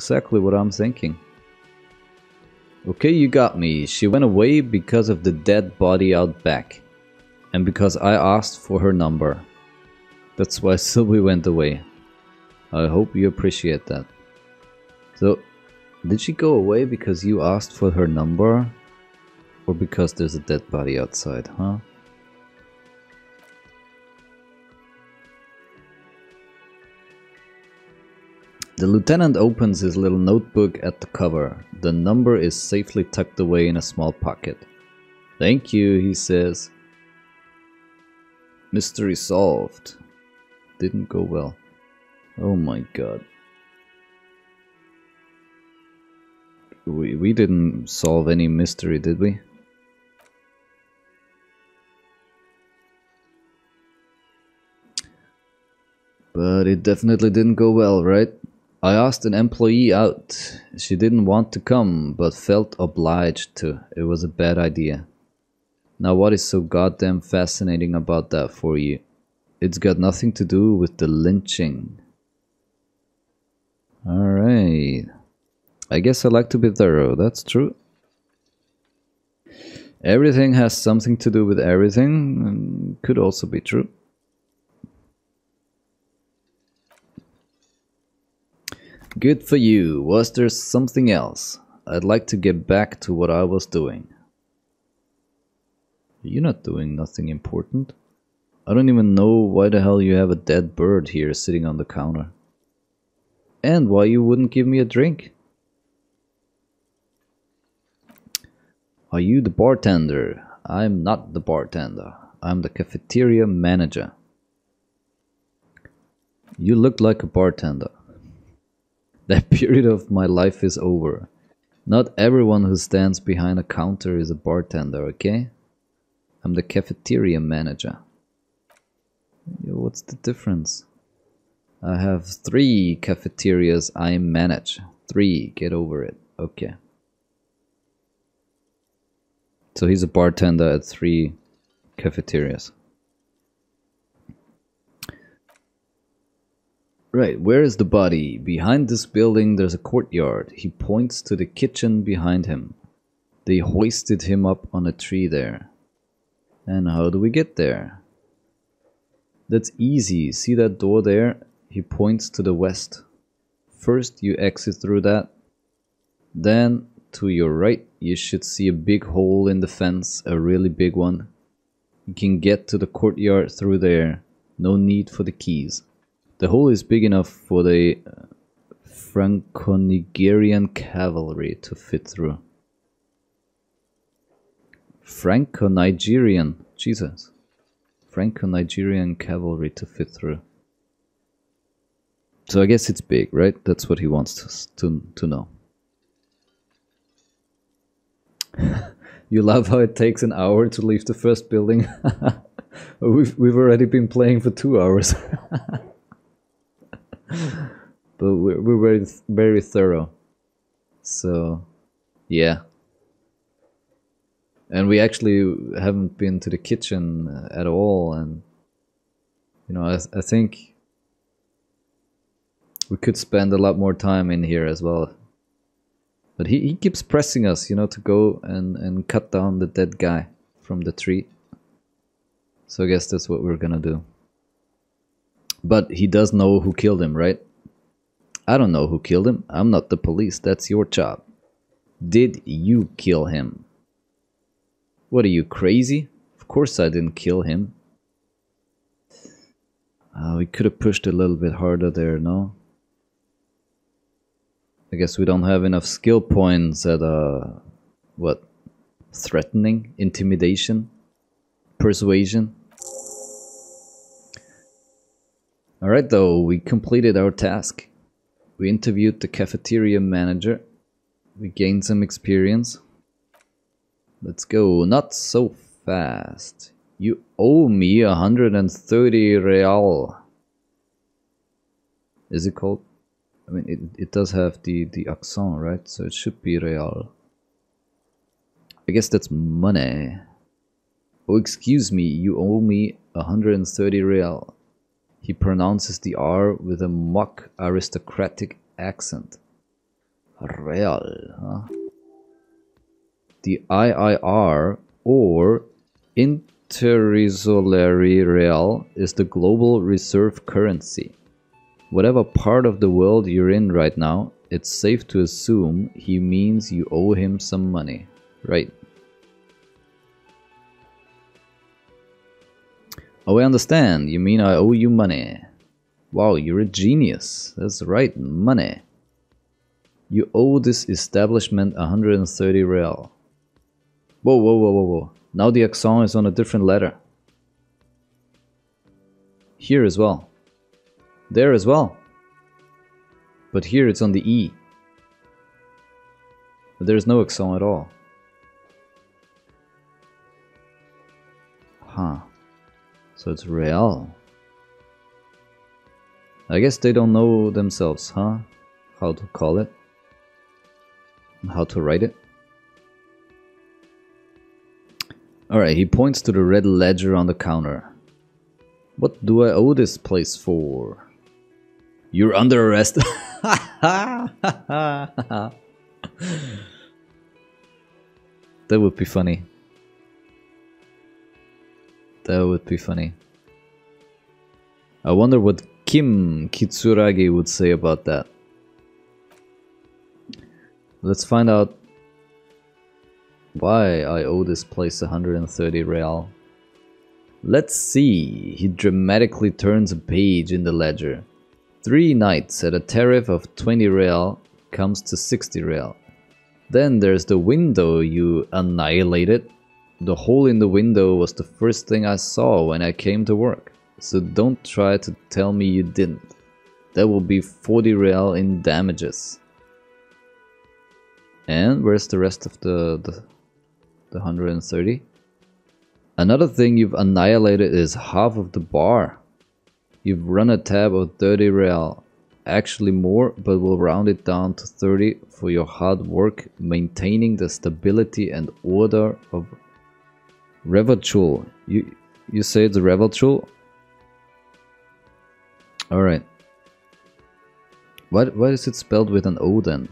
exactly what I'm thinking. Okay, you got me. She went away because of the dead body out back. And because I asked for her number. That's why Sylvie went away. I hope you appreciate that. So, did she go away because you asked for her number? Or because there's a dead body outside, huh? The lieutenant opens his little notebook at the cover. The number is safely tucked away in a small pocket. Thank you, he says. Mystery solved. Didn't go well. Oh my god. We didn't solve any mystery, did we? But it definitely didn't go well, right? I asked an employee out. She didn't want to come, but felt obliged to. It was a bad idea. Now what is so goddamn fascinating about that for you? It's got nothing to do with the lynching. Alright. I guess I like to be thorough, that's true. Everything has something to do with everything. Could also be true. Good for you. Was there something else? I'd like to get back to what I was doing. You're not doing nothing important. I don't even know why the hell you have a dead bird here sitting on the counter. And why you wouldn't give me a drink. Are you the bartender? I'm not the bartender. I'm the cafeteria manager. You look like a bartender. That period of my life is over. Not everyone who stands behind a counter is a bartender, okay? I'm the cafeteria manager. What's the difference? I have 3 cafeterias I manage. 3, get over it. Okay. So he's a bartender at 3 cafeterias. Right, where is the body? Behind this building there's a courtyard. He points to the kitchen behind him. They hoisted him up on a tree there. And how do we get there? That's easy. See that door there? He points to the west. First you exit through that. Then, to your right, you should see a big hole in the fence, a really big one. You can get to the courtyard through there. No need for the keys. The hole is big enough for the Franco-Nigerian cavalry to fit through. Franco-Nigerian, Jesus. Franco-Nigerian cavalry to fit through. So I guess it's big, right? That's what he wants to know. You love how it takes an hour to leave the first building. We've already been playing for 2 hours. But we're very, very thorough. So, yeah. And we actually haven't been to the kitchen at all. And, you know, I think we could spend a lot more time in here as well. But he keeps pressing us, you know, to go and cut down the dead guy from the tree. So I guess that's what we're gonna do. But he does know who killed him, right? I don't know who killed him. I'm not the police. That's your job. Did you kill him? What, are you crazy? Of course I didn't kill him. We could have pushed a little bit harder there, no? I guess we don't have enough skill points at, what? Threatening? Intimidation? Persuasion? Alright though, we completed our task. We interviewed the cafeteria manager. We gained some experience. Let's go. Not so fast. You owe me 130 real. Is it called? I mean, it does have the accent, right? So it should be real. I guess that's money. Oh, excuse me. You owe me 130 real. He pronounces the R with a mock aristocratic accent. Real, huh? The IIR or Interisolari Real is the global reserve currency. Whatever part of the world you're in right now, it's safe to assume he means you owe him some money, right? Oh, I understand. You mean I owe you money. Wow, you're a genius. That's right, money. You owe this establishment 130 real. Whoa, whoa, whoa, whoa, whoa. Now the accent is on a different letter. Here as well. There as well. But here it's on the E. But there's no accent at all. Huh. So it's real. I guess they don't know themselves, huh? How to call it. How to write it. Alright, he points to the red ledger on the counter. What do I owe this place for? You're under arrest. That would be funny. That would be funny. I wonder what Kim Kitsuragi would say about that. Let's find out why I owe this place 130 real. Let's see. He dramatically turns a page in the ledger. 3 nights at a tariff of 20 real comes to 60 real. Then there's the window you annihilated. The hole in the window was the first thing I saw when I came to work. So don't try to tell me you didn't. That will be 40 real in damages. And where's the rest of the 130? Another thing you've annihilated is half of the bar. You've run a tab of 30 real. Actually more, but we'll round it down to 30 for your hard work maintaining the stability and order of Revachol. You say it's Revachol? Alright. Why is it spelled with an O then?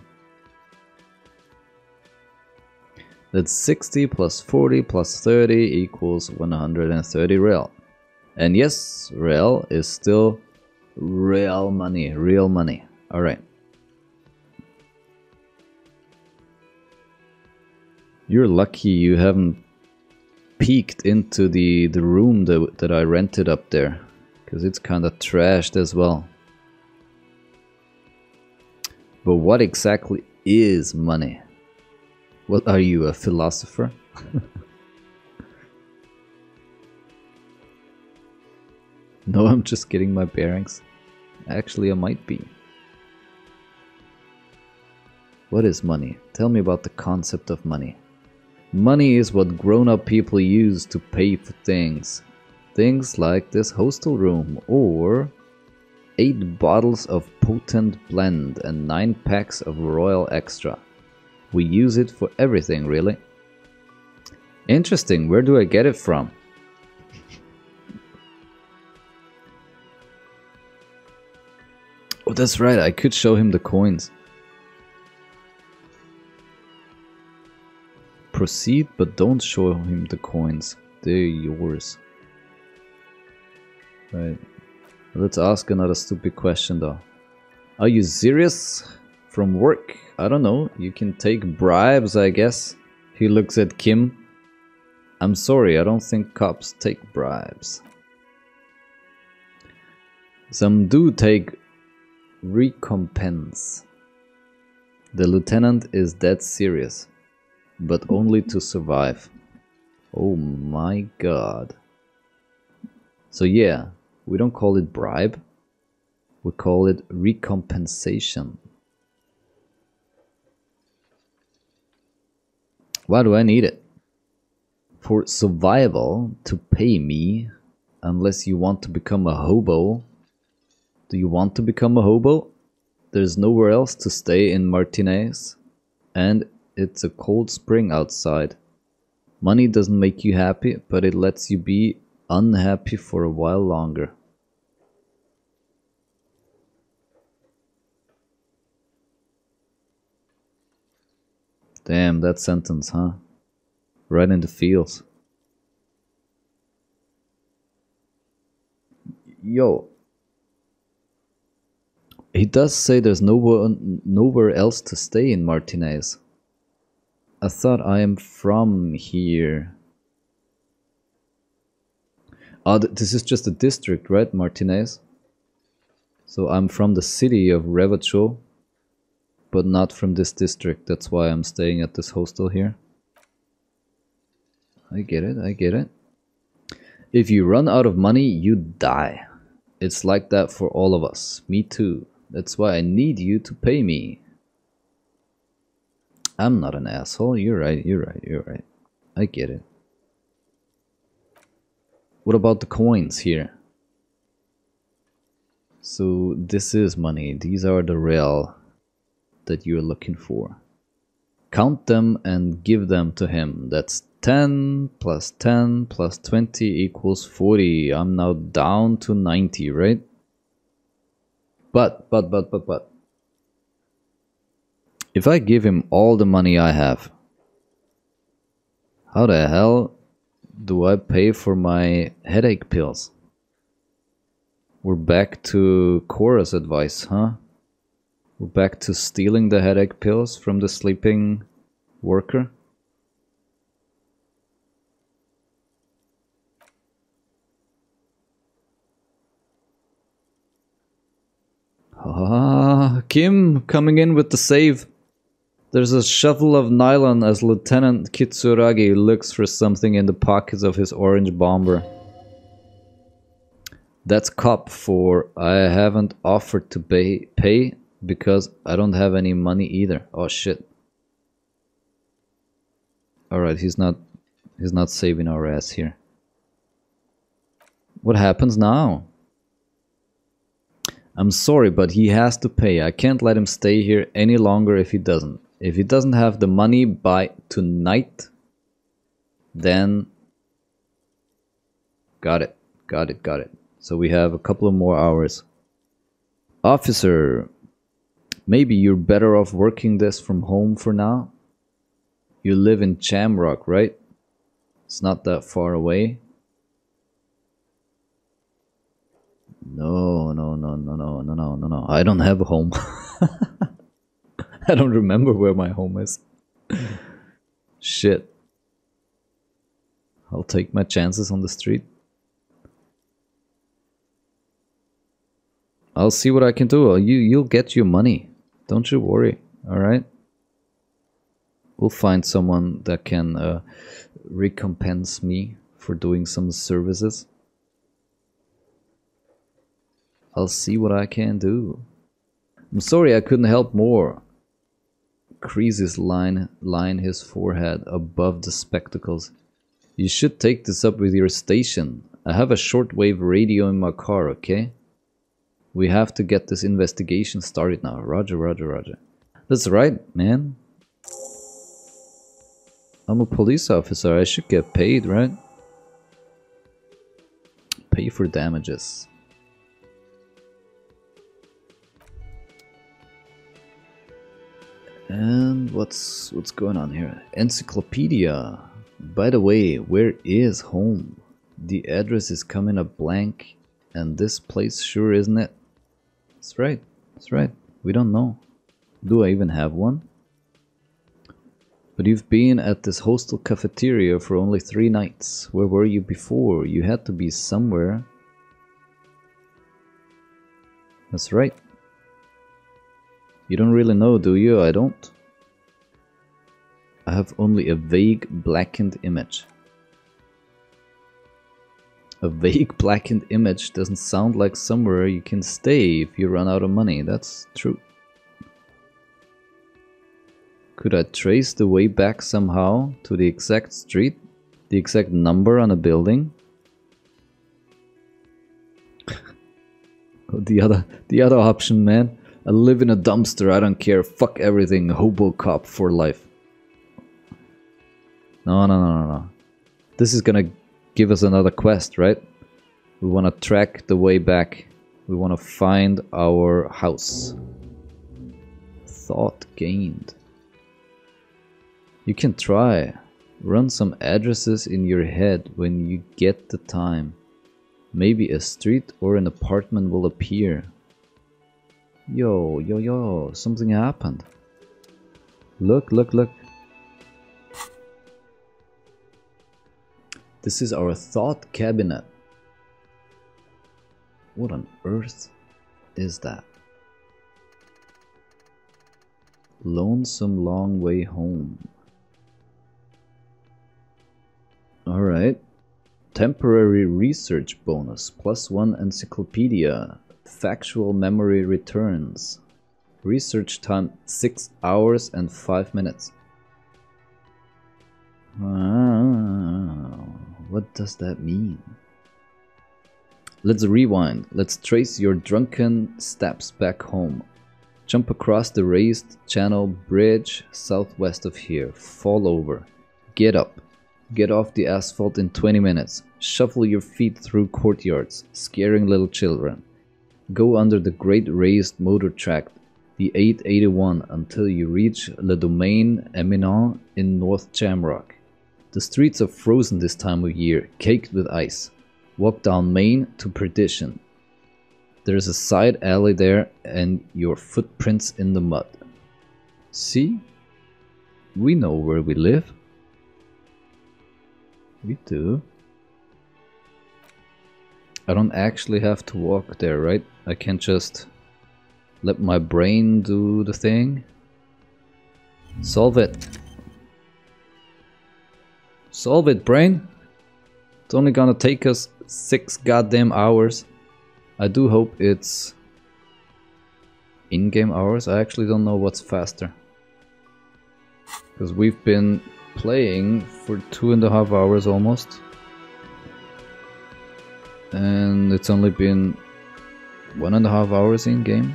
That's 60 plus 40 plus 30 equals 130 real. And yes, real is still real money, real money. Alright. You're lucky you haven't peeked into the room that I rented up there. Because it's kind of trashed as well. But what exactly is money? What are you, a philosopher? No, I'm just getting my bearings. Actually, I might be. What is money? Tell me about the concept of money. Money is what grown-up people use to pay for things. Things like this hostel room, or 8 bottles of potent blend and 9 packs of Royal Extra. We use it for everything, really. Interesting, where do I get it from? Oh, that's right, I could show him the coins. Proceed, but don't show him the coins. They're yours. Right. Let's ask another stupid question, though. Are you serious? From work? I don't know, you can take bribes, I guess. He looks at Kim. I'm sorry, I don't think cops take bribes. Some do take recompense. The lieutenant is that serious, but only to survive. Oh my god. So yeah, we don't call it bribe, we call it recompensation. Why do I need it? For survival to pay me, unless you want to become a hobo. Do you want to become a hobo? There's nowhere else to stay in Martinez, and it's a cold spring outside. Money doesn't make you happy, but it lets you be unhappy for a while longer. Damn, that sentence, huh? Right in the feels. Yo. He does say there's nowhere else to stay in Martinez. I thought I am from here. Ah, this is just a district, right, Martinez? So I'm from the city of Revachol, but not from this district. That's why I'm staying at this hostel here. I get it, I get it. If you run out of money, you die. It's like that for all of us. Me too. That's why I need you to pay me. I'm not an asshole. You're right, you're right, you're right. I get it. What about the coins here? So this is money. These are the real that you're looking for. Count them and give them to him. That's 10 plus 10 plus 20 equals 40. I'm now down to 90, right? But. If I give him all the money I have, how the hell do I pay for my headache pills? We're back to Cora's advice, huh? We're back to stealing the headache pills from the sleeping worker. Ah, Kim coming in with the save. There's a shovel of nylon as Lieutenant Kitsuragi looks for something in the pockets of his orange bomber. That's cop for I haven't offered to pay because I don't have any money either. Oh shit. Alright, he's not saving our ass here. What happens now? I'm sorry, but he has to pay. I can't let him stay here any longer if he doesn't. If he doesn't have the money by tonight, then... Got it. So we have a couple of more hours. Officer, maybe you're better off working this from home for now. You live in Chamrock, right? It's not that far away. No. I don't have a home. I don't remember where my home is. Shit. I'll take my chances on the street. I'll see what I can do. You'll get your money. Don't you worry. Alright? We'll find someone that can recompense me for doing some services. I'll see what I can do. I'm sorry I couldn't help more. Creases line his forehead above the spectacles. You should take this up with your station. I have a shortwave radio in my car, okay? We have to get this investigation started now. Roger. That's right, man. I'm a police officer. I should get paid, right? Pay for damages. And what's going on here? Encyclopedia. By the way, where is home? The address is coming up blank, and this place sure isn't it. That's right. We don't know. Do I even have one? But you've been at this hostel cafeteria for only 3 nights. Where were you before? You had to be somewhere. That's right. You don't really know, do you? I don't. I have only a vague blackened image. A vague blackened image doesn't sound like somewhere you can stay if you run out of money. That's true. Could I trace the way back somehow to the exact street? The exact number on a building? The other option, man. I live in a dumpster, I don't care, fuck everything, hobo cop for life. No. This is gonna give us another quest, right? We wanna track the way back. We wanna find our house. Thought gained. You can try. Run some addresses in your head when you get the time. Maybe a street or an apartment will appear. Yo, something happened. Look. This is our thought cabinet. What on earth is that? Lonesome long way home. Alright. Temporary research bonus. +1 encyclopedia. Factual memory returns. Research time 6 hours and 5 minutes. What does that mean? Let's rewind. Let's trace your drunken steps back home. Jump across the raised channel bridge southwest of here. Fall over. Get up. Get off the asphalt in 20 minutes. Shuffle your feet through courtyards, scaring little children. Go under the great raised motor tract, the 881, until you reach Le Domaine Aminon in North Chamrock. The streets are frozen this time of year, caked with ice. Walk down Main to perdition. There's a side alley there and your footprints in the mud. See? We know where we live. We do. I don't actually have to walk there, right? I can just let my brain do the thing. Solve it. Solve it, brain. It's only gonna take us 6 goddamn hours. I do hope it's in-game hours. I actually don't know what's faster. Because we've been playing for 2.5 hours almost. And it's only been 1.5 hours in-game.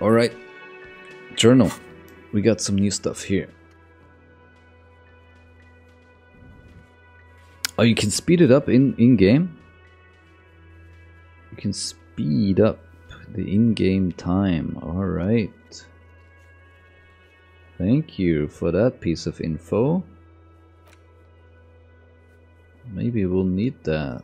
Alright. Journal. We got some new stuff here. Oh, you can speed it up in-game? You can speed up the in-game time. Alright. Thank you for that piece of info. Maybe we'll need that.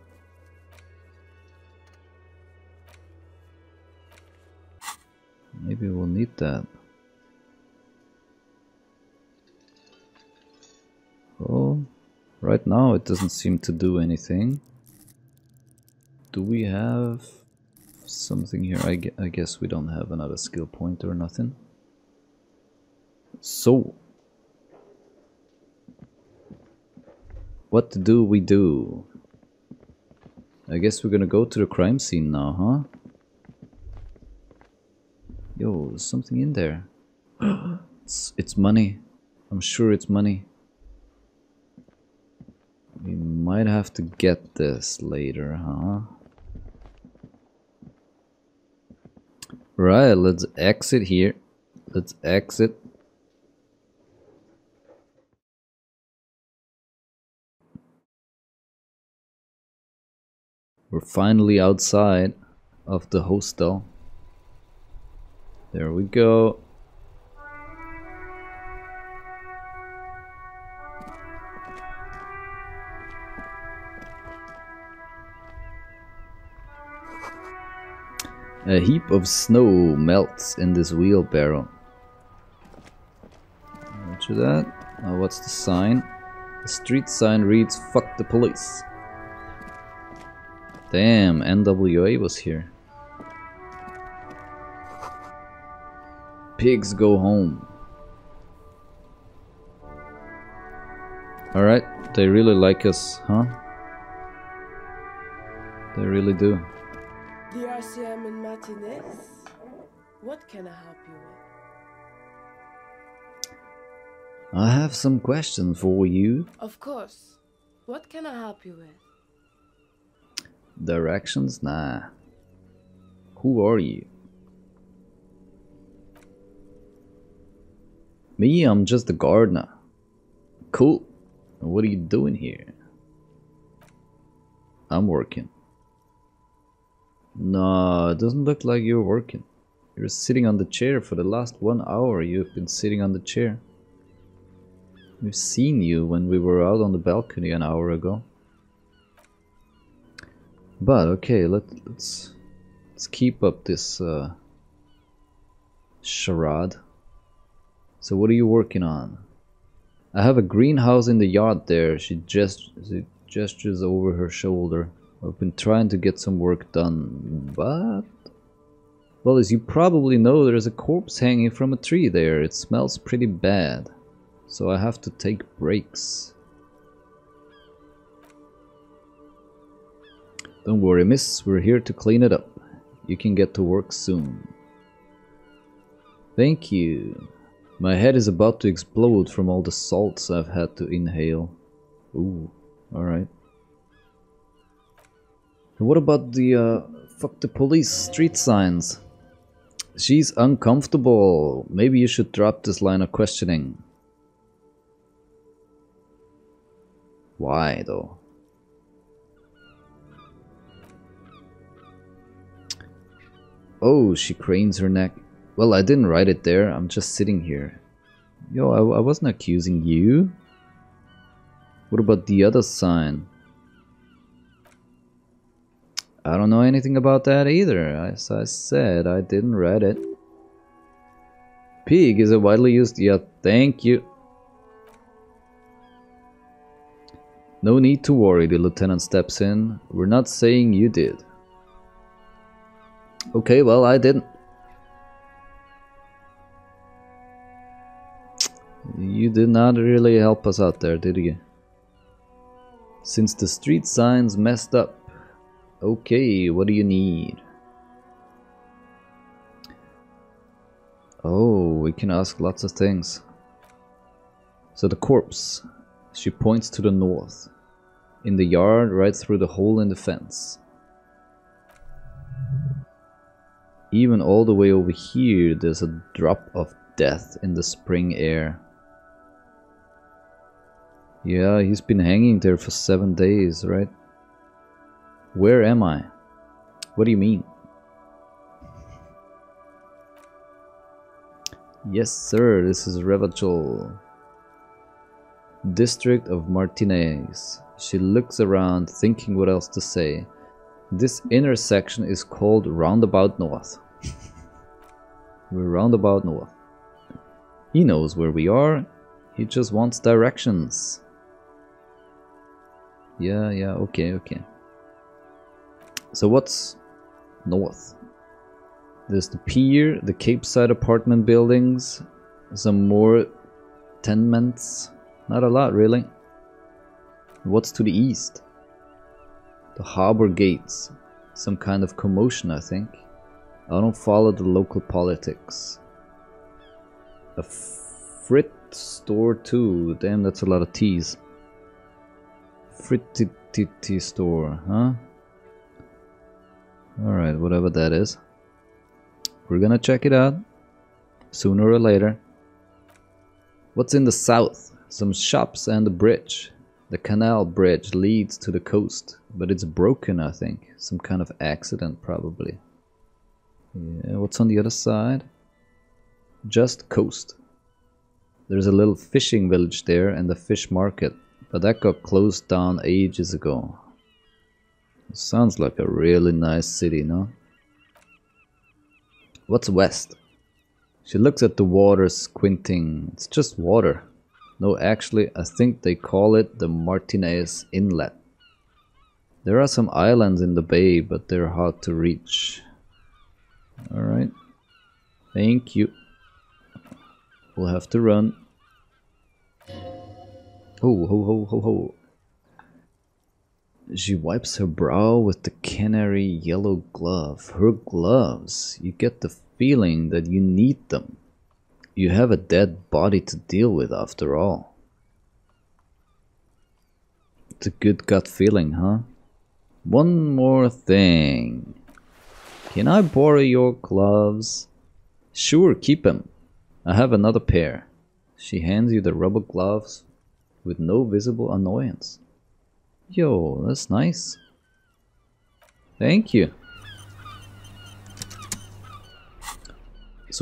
Maybe we'll need that. Oh. Right now it doesn't seem to do anything. Do we have something here? I guess we don't have another skill point or nothing. So, what do we do? I guess we're gonna go to the crime scene now, huh? Yo, there's something in there. It's money. I'm sure it's money. We might have to get this later, huh? Right, let's exit here. Let's exit. We're finally outside of the hostel. There we go. A heap of snow melts in this wheelbarrow. Roger that. Now what's the sign? The street sign reads, "Fuck the police." Damn, NWA was here. Pigs go home. Alright, they really like us, huh? They really do. Dear R.C.M. and Martinez, what can I help you with? I have some questions for you. Of course. What can I help you with? Directions? Nah. Who are you? Me, I'm just a gardener. Cool. What are you doing here? I'm working. No, it doesn't look like you're working. You're sitting on the chair for the last 1 hour. You've been sitting on the chair. We've seen you when we were out on the balcony an hour ago. But okay, let's keep up this charade. So what are you working on? I have a greenhouse in the yard there. She gestures over her shoulder. I've been trying to get some work done, but... well, as you probably know, there's a corpse hanging from a tree there. It smells pretty bad. So I have to take breaks. Don't worry, miss. We're here to clean it up. You can get to work soon. Thank you. My head is about to explode from all the salts I've had to inhale. Ooh, alright. What about the fuck the police street signs? She's uncomfortable. Maybe you should drop this line of questioning. Why though? Oh, she cranes her neck. Well, I didn't write it there. I'm just sitting here. Yo, I wasn't accusing you. What about the other sign? I don't know anything about that either. As I said, I didn't read it. Pig is a widely used... yeah, thank you. No need to worry, the lieutenant steps in. We're not saying you did. Okay, well, I didn't. You did not really help us out there, did you? Since the street signs messed up. Okay, what do you need? Oh, we can ask lots of things. So the corpse. She points to the north. In the yard, right through the hole in the fence. Even all the way over here, there's a drop of death in the spring air. Yeah, he's been hanging there for 7 days, right? Where am I? What do you mean? Yes, sir, this is Revachol. District of Martinez. She looks around, thinking what else to say. This intersection is called Roundabout North. We're Roundabout North. He knows where we are. He just wants directions. Yeah, okay. So what's north? There's the pier, the Capeside apartment buildings, some more tenements. Not a lot, really. What's to the east? The harbor gates. Some kind of commotion, I think. I don't follow the local politics. A frit store too. Damn, that's a lot of T's. Frit-t-t-t store, huh? Alright, whatever that is. We're gonna check it out. Sooner or later. What's in the south? Some shops and a bridge. The canal bridge leads to the coast. But it's broken, I think. Some kind of accident, probably. Yeah, what's on the other side? Just coast. There's a little fishing village there and the fish market. But that got closed down ages ago. Sounds like a really nice city, no? What's west? She looks at the water, squinting. It's just water. No, actually, I think they call it the Martinez Inlet. There are some islands in the bay, but they're hard to reach. Alright. Thank you. We'll have to run. Ho, ho, ho, ho, ho. She wipes her brow with the canary yellow glove. Her gloves. You get the feeling that you need them. You have a dead body to deal with after all. It's a good gut feeling, huh? One more thing. Can I borrow your gloves? Sure, keep them. I have another pair. She hands you the rubber gloves with no visible annoyance. Yo, that's nice. Thank you.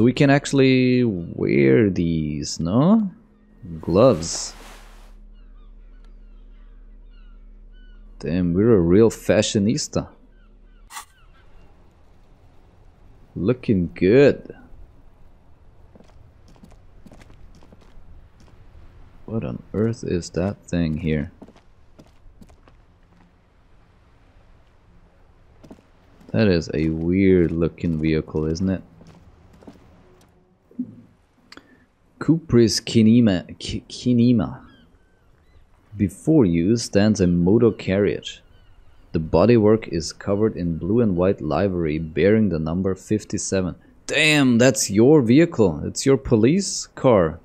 So we can actually wear these, no? Gloves. Damn, we're a real fashionista. Looking good. What on earth is that thing here? That is a weird looking vehicle, isn't it? Kupris Kineema. Before you stands a motor carriage. The bodywork is covered in blue and white livery bearing the number 57. Damn, that's your vehicle. It's your police car.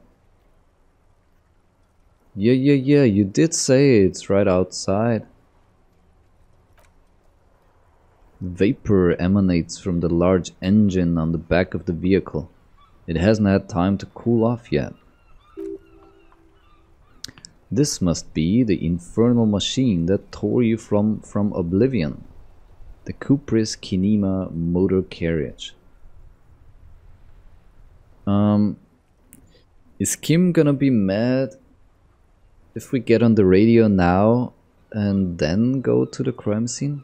Yeah, you did say it's right outside. Vapor emanates from the large engine on the back of the vehicle. It hasn't had time to cool off yet. This must be the infernal machine that tore you from oblivion. The Kupris Kineema motor carriage. Is Kim gonna be mad if we get on the radio now and then go to the crime scene?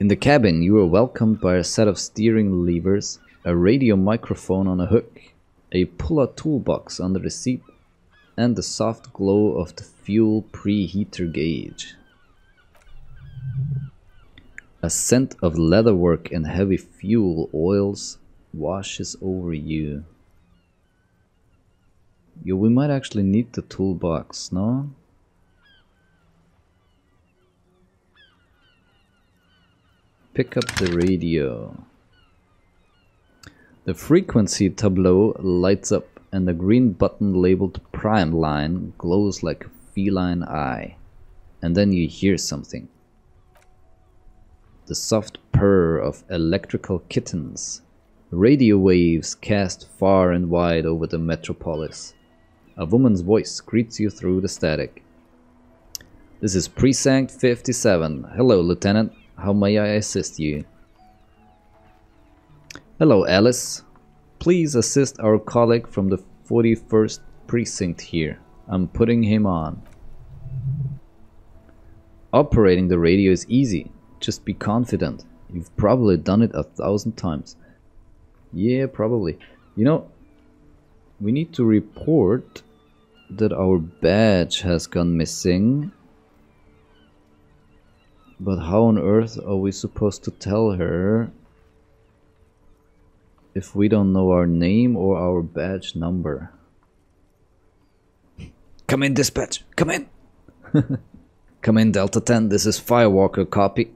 In the cabin, you are welcomed by a set of steering levers, a radio microphone on a hook, a pull-out toolbox under the seat, and the soft glow of the fuel preheater gauge. A scent of leatherwork and heavy fuel oils washes over you. Yo, we might actually need the toolbox, no? Pick up the radio. The frequency tableau lights up and the green button labeled prime line glows like a feline eye. And then you hear something. The soft purr of electrical kittens. Radio waves cast far and wide over the metropolis. A woman's voice greets you through the static. This is Precinct 57. Hello, Lieutenant. How may I assist you? Hello, Alice. Please assist our colleague from the 41st precinct here. I'm putting him on. Operating the radio is easy. Just be confident. You've probably done it 1,000 times. Yeah, probably. You know, we need to report that our badge has gone missing. But how on earth are we supposed to tell her if we don't know our name or our badge number? Come in, dispatch. Come in. Come in, Delta 10. This is Firewalker. Copy.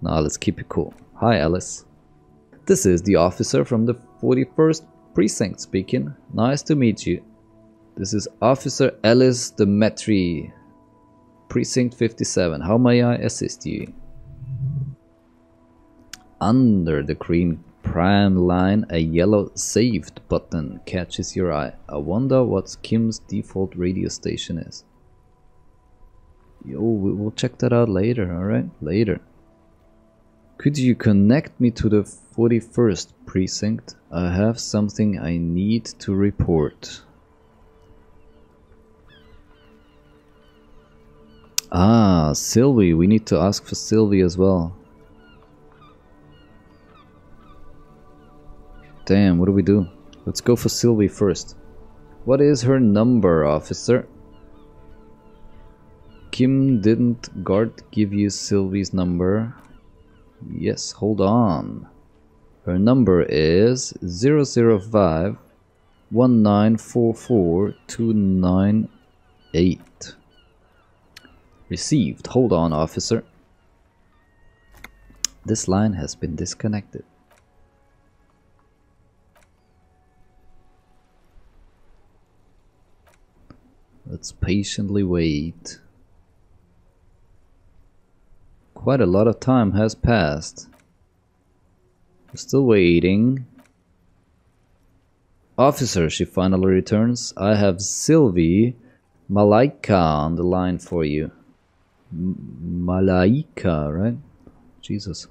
Now let's keep it cool. Hi, Alice. This is the officer from the 41st precinct speaking. Nice to meet you. This is Officer Alice Dimitri. Precinct 57, how may I assist you? Under the green prime line, a yellow saved button catches your eye. I wonder what Kim's default radio station is. Yo, we'll check that out later, alright? Later. Could you connect me to the 41st precinct? I have something I need to report. Ah, Sylvie. We need to ask for Sylvie as well. Damn, what do we do? Let's go for Sylvie first. What is her number, officer? Kim didn't guard give you Sylvie's number. Yes, hold on. Her number is 005-1944-298. Received. Hold on, officer. This line has been disconnected. Let's patiently wait. Quite a lot of time has passed. We're still waiting. Officer, she finally returns. I have Sylvie Malaika on the line for you. Malaika, right? Jesus.